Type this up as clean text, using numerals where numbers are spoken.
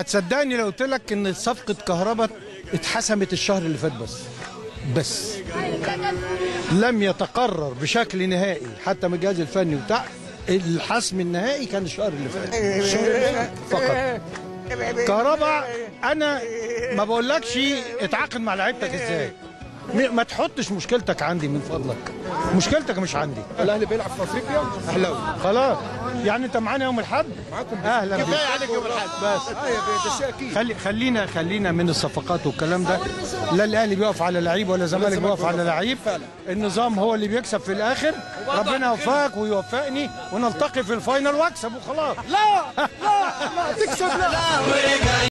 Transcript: هتصدقني لو قلت لك ان صفقه كهرباء اتحسمت الشهر اللي فات بس لم يتقرر بشكل نهائي حتى من الجهاز الفني بتاع الحسم النهائي كان الشهر اللي فات فقط. كهرباء انا ما بقولكش اتعاقد مع لعيبتك ازاي، ما تحطش مشكلتك عندي من فضلك، مشكلتك مش عندي. الاهلي بيلعب في افريقيا اهلاوي خلاص، يعني انت معانا يوم الاحد اهلا بيك، كفايه عليك يوم الاحد بس. خلينا من الصفقات والكلام ده، لا الاهلي بيقف على لعيب ولا الزمالك بيقف على لعيب، النظام هو اللي بيكسب في الاخر. ربنا يوفقك ويوفقني ونلتقي في الفاينل واكسب وخلاص. لا لا لا تكسب لا